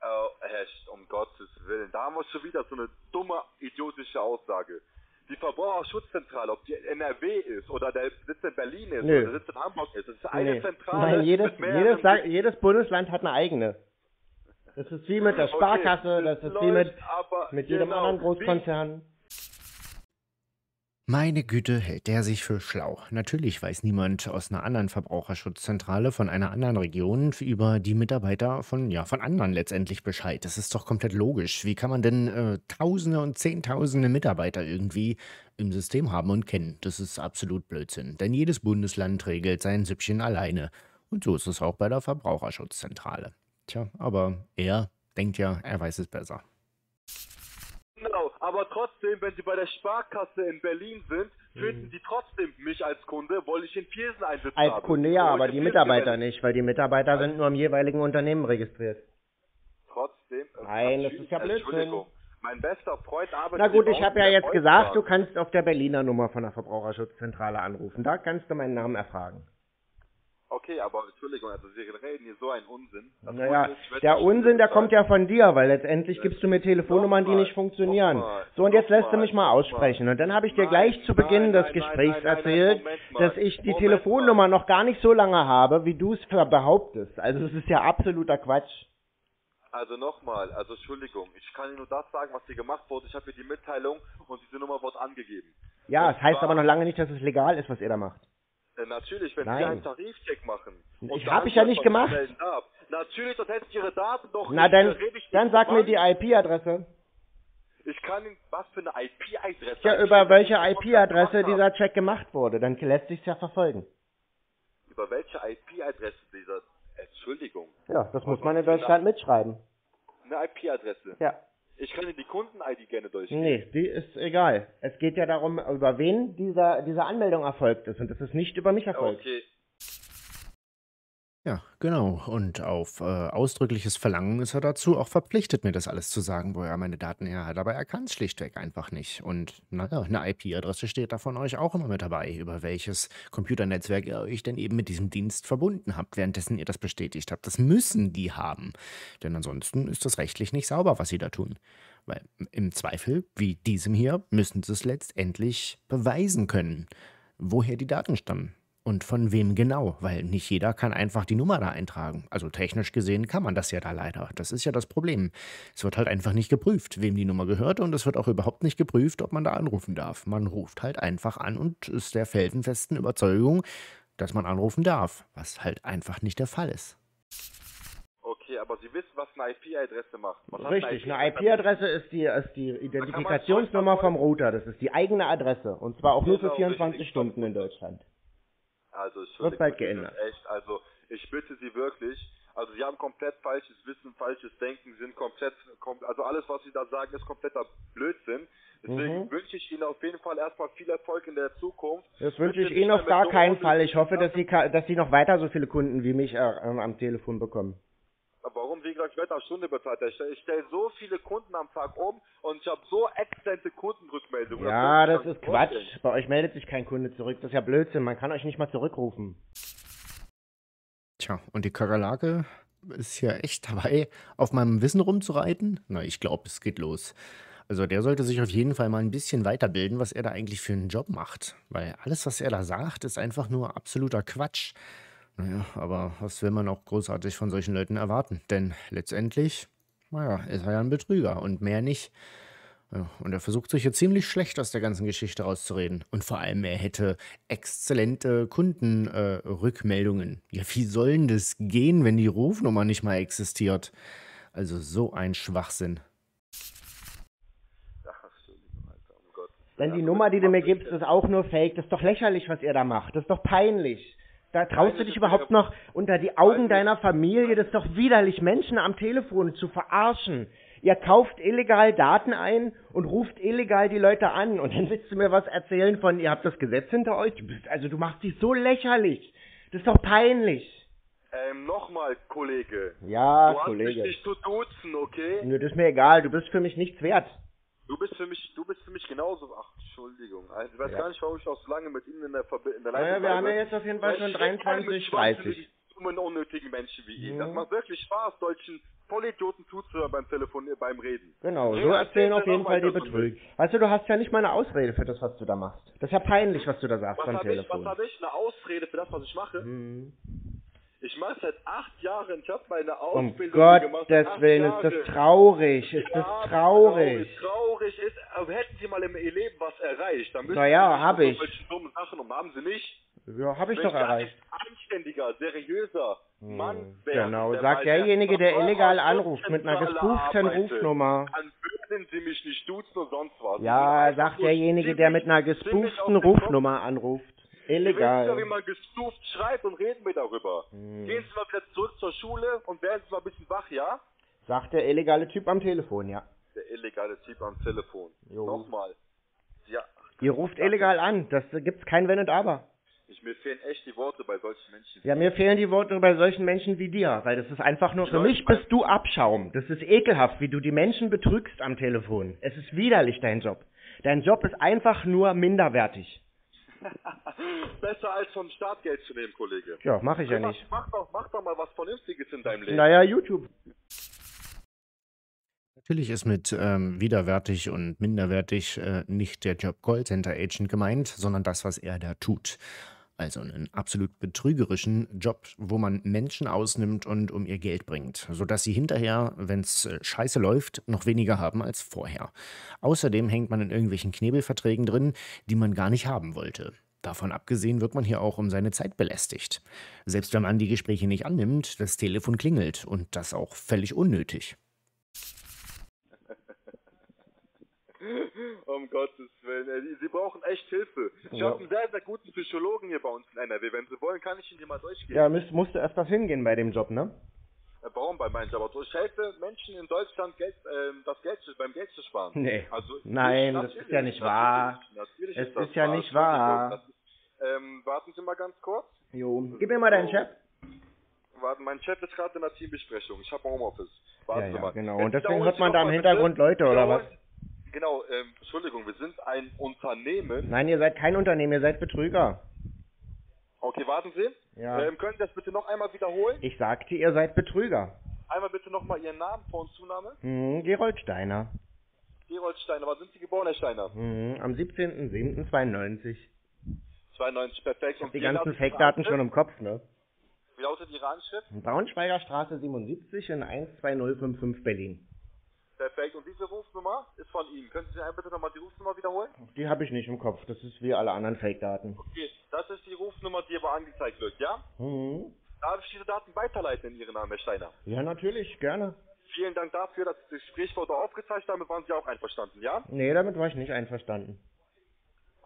Oh, echt, um Gottes Willen. Da haben wir schon wieder so eine dumme, idiotische Aussage. Die Verbraucherschutzzentrale, ob die N R W ist oder der Sitz in Berlin ist Nö. oder der Sitz in Hamburg ist, das ist eine Nö. Zentrale. Nein, jedes, jedes, Sa jedes Bundesland hat eine eigene. Das ist wie mit der Sparkasse, okay, das ist wie mit, mit jedem genau anderen Großkonzern. Meine Güte, hält der sich für schlau. Natürlich weiß niemand aus einer anderen Verbraucherschutzzentrale von einer anderen Region über die Mitarbeiter von, ja, von anderen letztendlich Bescheid. Das ist doch komplett logisch. Wie kann man denn äh, Tausende und Zehntausende Mitarbeiter irgendwie im System haben und kennen? Das ist absolut Blödsinn. Denn jedes Bundesland regelt sein Süppchen alleine. Und so ist es auch bei der Verbraucherschutzzentrale. Tja, aber er denkt ja, er weiß es besser. Genau, aber trotzdem, wenn Sie bei der Sparkasse in Berlin sind, finden Sie trotzdem mich als Kunde, weil ich in Viersen einsetze. Als Kunde ja, aber die Mitarbeiter nicht, weil die Mitarbeiter sind nur im jeweiligen Unternehmen registriert. Trotzdem? Nein, das ist ja Blödsinn. Mein bester Freund arbeitet. Na gut, ich habe ja jetzt gesagt, du kannst auf der Berliner Nummer von der Verbraucherschutzzentrale anrufen. Da kannst du meinen Namen erfragen. Okay, aber Entschuldigung, also Sie reden hier so einen Unsinn. Das naja, der Unsinn, der kommt ja von dir, weil letztendlich gibst du mir Telefonnummern, die nicht funktionieren. So, und jetzt lässt du mich mal aussprechen. Und dann habe ich dir gleich zu Beginn des Gesprächs erzählt, dass ich die Telefonnummer noch gar nicht so lange habe, wie du es behauptest. Also es ist ja absoluter Quatsch. Also nochmal, also Entschuldigung, ich kann Ihnen nur das sagen, was hier gemacht wurde. Ich habe hier die Mitteilung und diese Nummer wurde angegeben. Ja, das heißt aber noch lange nicht, dass es legal ist, was ihr da macht. Natürlich, wenn Nein. Sie einen Tarifcheck machen. Und ich habe ich ja nicht gemacht. Natürlich, das hätte ich Ihre Daten doch Na, nicht. Na, dann, dann sag mir die I P-Adresse. Ich kann Ihnen, was für eine I P-Adresse? Ja, über welche I P-Adresse dieser Check gemacht wurde. Dann lässt sich's ja verfolgen. Über welche I P-Adresse dieser... Entschuldigung. Ja, das muss man in Deutschland mitschreiben. Eine I P-Adresse? Ja. Ich kann Ihnen die Kunden-I D gerne durchgeben. Nee, die ist egal. Es geht ja darum, über wen dieser, diese Anmeldung erfolgt ist. Und das ist nicht über mich erfolgt. Okay. Ja, genau. Und auf äh, ausdrückliches Verlangen ist er dazu auch verpflichtet, mir das alles zu sagen, wo er meine Daten her hat. Aber er kann es schlichtweg einfach nicht. Und naja, eine I P-Adresse steht da von euch auch immer mit dabei, über welches Computernetzwerk ihr euch denn eben mit diesem Dienst verbunden habt, währenddessen ihr das bestätigt habt. Das müssen die haben. Denn ansonsten ist das rechtlich nicht sauber, was sie da tun. Weil im Zweifel, wie diesem hier, müssen sie es letztendlich beweisen können, woher die Daten stammen. Und von wem genau, weil nicht jeder kann einfach die Nummer da eintragen. Also technisch gesehen kann man das ja da leider. Das ist ja das Problem. Es wird halt einfach nicht geprüft, wem die Nummer gehört, und es wird auch überhaupt nicht geprüft, ob man da anrufen darf. Man ruft halt einfach an und ist der felsenfesten Überzeugung, dass man anrufen darf, was halt einfach nicht der Fall ist. Okay, aber Sie wissen, was eine I P-Adresse macht. Was Richtig, eine I P-Adresse ist die, ist die Identifikationsnummer vom Router. Das ist die eigene Adresse, und zwar auch nur für vierundzwanzig Stunden in Deutschland. Also ich würde echt, also ich bitte Sie wirklich, also Sie haben komplett falsches Wissen, falsches Denken, sind komplett, kom also alles, was Sie da sagen, ist kompletter Blödsinn. Deswegen mhm. wünsche ich Ihnen auf jeden Fall erstmal viel Erfolg in der Zukunft. Das wünsche ich, ich Ihnen auf gar so keinen Fall. Ich hoffe, dass Sie, dass Sie noch weiter so viele Kunden wie mich äh, am Telefon bekommen. Warum? Wie gesagt, ich werde auf Stunde bezahlt. Ich stelle stell so viele Kunden am Tag um und ich habe so exzellente Kundenrückmeldungen. Ja, das, das ist Quatsch. Quatsch. Bei euch meldet sich kein Kunde zurück. Das ist ja Blödsinn. Man kann euch nicht mal zurückrufen. Tja, und die Kakerlake ist hier echt dabei, auf meinem Wissen rumzureiten? Na, ich glaube, es geht los. Also der sollte sich auf jeden Fall mal ein bisschen weiterbilden, was er da eigentlich für einen Job macht. Weil alles, was er da sagt, ist einfach nur absoluter Quatsch. Naja, aber was will man auch großartig von solchen Leuten erwarten? Denn letztendlich, naja, ist er ja ein Betrüger und mehr nicht. Ja, und er versucht sich hier ziemlich schlecht aus der ganzen Geschichte rauszureden. Und vor allem, er hätte exzellente Kundenrückmeldungen. Äh, ja, wie soll denn das gehen, wenn die Rufnummer nicht mal existiert? Also so ein Schwachsinn. Wenn die Nummer, die du mir gibst, ist auch nur Fake. Das ist doch lächerlich, was ihr da macht. Das ist doch peinlich. Da traust du dich überhaupt noch unter die Augen deiner Familie, das ist doch widerlich, Menschen am Telefon zu verarschen. Ihr kauft illegal Daten ein und ruft illegal die Leute an und dann willst du mir was erzählen von, ihr habt das Gesetz hinter euch, du bist, also du machst dich so lächerlich, das ist doch peinlich. Ähm, nochmal, Kollege. Ja, du Kollege. Du hast dich nicht zu duzen, okay? Nö, das ist mir egal, du bist für mich nichts wert. Du bist für mich, du bist für mich genauso. Ach, Entschuldigung. Also, ich weiß ja gar nicht, warum ich auch so lange mit Ihnen in der, Verbi in der Leitung war. Naja, wir haben ja jetzt auf jeden Fall schon dreiundzwanzig, dreißig. Dummen, unnötigen Menschen wie ihn. Mhm. Das macht wirklich Spaß, solchen Vollidioten zuzuhören beim Telefon, beim Reden. Genau, so erzählen auf jeden Fall die Betrüger. Weißt du, du hast ja nicht mal eine Ausrede für das, was du da machst. Das ist ja peinlich, was du da sagst am Telefon. Was habe ich? Eine Ausrede für das, was ich mache? Mhm. Ich mache seit acht Jahren, ich habe meine Ausbildung gemacht. Um Gottes Willen, ist das traurig, ist das traurig. Traurig ist, aber hätten Sie mal im Leben was erreicht, dann müssen Sie solche dummen Sachen um. Haben Sie nicht? Ja, habe ich doch erreicht. Anständiger, seriöser Mann wäre. Genau, sagt derjenige, der illegal anruft, mit einer gespooften Rufnummer. Dann würden Sie mich nicht duzen und sonst was. Ja, sagt derjenige, der mit einer gespooften Rufnummer anruft. Illegal. Ich weiß ja, wie man gestuft schreibt, und reden wir darüber. Hm. Gehen Sie mal wieder zurück zur Schule und werden Sie mal ein bisschen wach, ja? Sagt der illegale Typ am Telefon, ja. Der illegale Typ am Telefon. Jo. Nochmal. Ja. Ihr ruft illegal an. Das gibt's kein Wenn und Aber. Ich, mir fehlen echt die Worte bei solchen Menschen. Ja, mir fehlen die Worte bei solchen Menschen wie dir, weil das ist einfach nur, für mich bist du Abschaum. Das ist ekelhaft, wie du die Menschen betrügst am Telefon. Es ist widerlich, dein Job. Dein Job ist einfach nur minderwertig. Besser als vom Staat Geld zu nehmen, Kollege. Ja, mache ich ja nicht. Mach doch, mach doch mal was Vernünftiges in deinem Leben. Naja, YouTube. Natürlich ist mit ähm, widerwärtig und minderwertig äh, nicht der Job Callcenter Agent gemeint, sondern das, was er da tut. Also einen absolut betrügerischen Job, wo man Menschen ausnimmt und um ihr Geld bringt, sodass sie hinterher, wenn es scheiße läuft, noch weniger haben als vorher. Außerdem hängt man in irgendwelchen Knebelverträgen drin, die man gar nicht haben wollte. Davon abgesehen wird man hier auch um seine Zeit belästigt. Selbst wenn man die Gespräche nicht annimmt, das Telefon klingelt und das auch völlig unnötig. Um Gottes Willen, Sie brauchen echt Hilfe. Ich ja. habe einen sehr, sehr guten Psychologen hier bei uns in N R W. Wenn Sie wollen, kann ich Ihnen mal durchgehen. Ja, müsst, musst du öfters hingehen bei dem Job, ne? Warum bei meinem Job? Also ich helfe Menschen in Deutschland, Geld, äh, das Geld beim Geld zu sparen. Nee. Also, nein, das ist ja nicht wahr. Natürlich es ist, das ist ja wahr. nicht wahr. Das ist, ähm, warten Sie mal ganz kurz. Jo. Gib mir mal deinen Chef. Warten, mein Chef ist gerade in der Teambesprechung. Ich habe Homeoffice. Warten ja, Sie ja, mal. Genau. Jetzt und deswegen hört man da im Hintergrund bitte? Leute, oder was? Genau, ähm, Entschuldigung, wir sind ein Unternehmen. Nein, ihr seid kein Unternehmen, ihr seid Betrüger. Okay, warten Sie. Ja. Ähm, können Sie das bitte noch einmal wiederholen? Ich sagte, ihr seid Betrüger. Einmal bitte nochmal Ihren Namen, Vor- und Zunahme. Mhm, Gerold Steiner. Gerold Steiner, wann sind Sie geboren, Herr Steiner? Mhm, am siebzehnten siebten zweiundneunzig. zweiundneunzig, perfekt. Und die ganzen Fake-Daten schon im Kopf, ne? Wie lautet Ihre Anschrift? Braunschweiger Straße siebenundsiebzig in eins zwei null fünf fünf Berlin. Perfekt. Und diese Rufnummer ist von Ihnen. Können Sie bitte nochmal die Rufnummer wiederholen? Die habe ich nicht im Kopf. Das ist wie alle anderen Fake-Daten. Okay, das ist die Rufnummer, die aber angezeigt wird, ja? Mhm. Darf ich diese Daten weiterleiten in Ihren Namen, Herr Steiner? Ja, natürlich. Gerne. Vielen Dank dafür, dass Sie das Gespräch vor Ort aufgezeichnet haben. Damit waren Sie auch einverstanden, ja? Nee, damit war ich nicht einverstanden.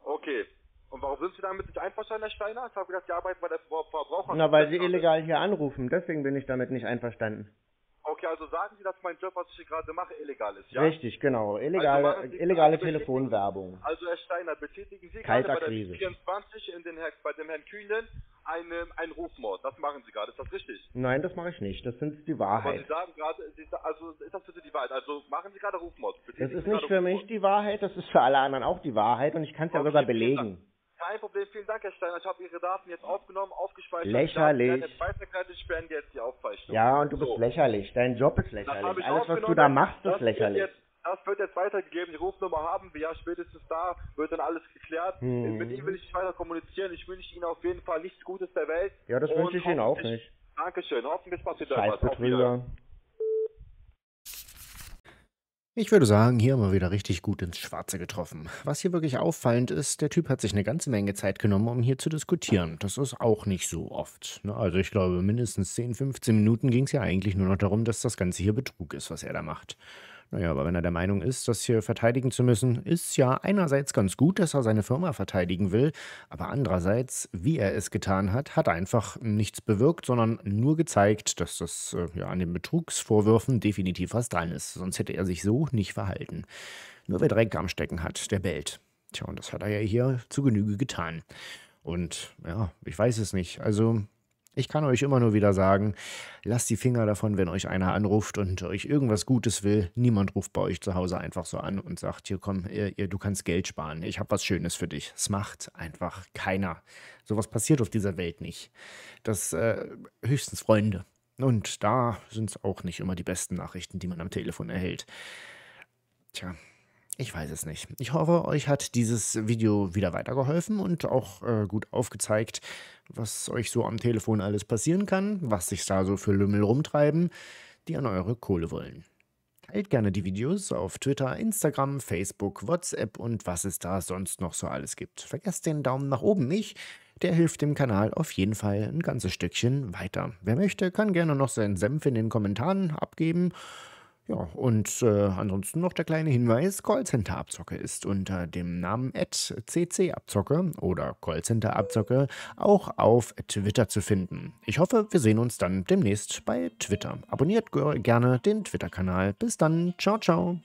Okay. Und warum sind Sie damit nicht einverstanden, Herr Steiner? Ich habe gedacht, Sie arbeiten bei der Verbraucherschutzzentrale. Na, weil Sie illegal hier anrufen. Deswegen bin ich damit nicht einverstanden. Okay, also sagen Sie, dass mein Job, was ich hier gerade mache, illegal ist, ja? Richtig, genau. Illegale, also illegale Telefonwerbung. Also, Herr Steiner, betätigen Sie gerade bei der vierundzwanzig in den Herr, bei dem Herrn Kühnen einen, einen Rufmord. Das machen Sie gerade. Ist das richtig? Nein, das mache ich nicht. Das sind die Wahrheit. Aber Sie sagen gerade, Sie, also ist das bitte die Wahrheit? Also machen Sie gerade Rufmord. Betätigen das ist Sie nicht für Rufmord. Mich die Wahrheit, das ist für alle anderen auch die Wahrheit und ich kann es ja okay, sogar belegen. Kein Problem, vielen Dank, Herr Steiner. Ich habe Ihre Daten jetzt aufgenommen, aufgespeichert. Lächerlich. Ich beende jetzt die Aufzeichnung. Ja, und du bist so. lächerlich. Dein Job ist lächerlich. Alles, was du da machst, ist lächerlich. Jetzt, das wird jetzt weitergegeben. Die Rufnummer haben wir ja spätestens da. Wird dann alles geklärt. Hm. Mit Ihnen will ich nicht weiter kommunizieren. Ich wünsche Ihnen auf jeden Fall nichts Gutes der Welt. Ja, das wünsche ich Ihnen auch nicht. Dankeschön. Hoffentlich passiert da was. Scheißbetrüger. Ich würde sagen, hier haben wir wieder richtig gut ins Schwarze getroffen. Was hier wirklich auffallend ist, der Typ hat sich eine ganze Menge Zeit genommen, um hier zu diskutieren. Das ist auch nicht so oft. Ne? Also ich glaube, mindestens zehn, fünfzehn Minuten ging es ja eigentlich nur noch darum, dass das Ganze hier Betrug ist, was er da macht. Naja, aber wenn er der Meinung ist, das hier verteidigen zu müssen, ist ja einerseits ganz gut, dass er seine Firma verteidigen will, aber andererseits, wie er es getan hat, hat einfach nichts bewirkt, sondern nur gezeigt, dass das äh, ja, an den Betrugsvorwürfen definitiv was dran ist. Sonst hätte er sich so nicht verhalten. Nur wer Dreck am Stecken hat, der bellt. Tja, und das hat er ja hier zu Genüge getan. Und ja, ich weiß es nicht. Also, ich kann euch immer nur wieder sagen, lasst die Finger davon, wenn euch einer anruft und euch irgendwas Gutes will. Niemand ruft bei euch zu Hause einfach so an und sagt, hier komm, ihr, ihr, du kannst Geld sparen. Ich habe was Schönes für dich. Es macht einfach keiner. Sowas passiert auf dieser Welt nicht. Das äh, höchstens Freunde. Und da sind es auch nicht immer die besten Nachrichten, die man am Telefon erhält. Tja, ich weiß es nicht. Ich hoffe, euch hat dieses Video wieder weitergeholfen und auch äh, gut aufgezeigt, was euch so am Telefon alles passieren kann, was sich da so für Lümmel rumtreiben, die an eure Kohle wollen. Teilt gerne die Videos auf Twitter, Instagram, Facebook, WhatsApp und was es da sonst noch so alles gibt. Vergesst den Daumen nach oben nicht. Der hilft dem Kanal auf jeden Fall ein ganzes Stückchen weiter. Wer möchte, kann gerne noch seinen Senf in den Kommentaren abgeben. Ja, und äh, ansonsten noch der kleine Hinweis, Callcenter Abzocke ist unter dem Namen at c c abzocke oder Callcenter Abzocke auch auf Twitter zu finden. Ich hoffe, wir sehen uns dann demnächst bei Twitter. Abonniert gerne den Twitter-Kanal. Bis dann. Ciao, ciao.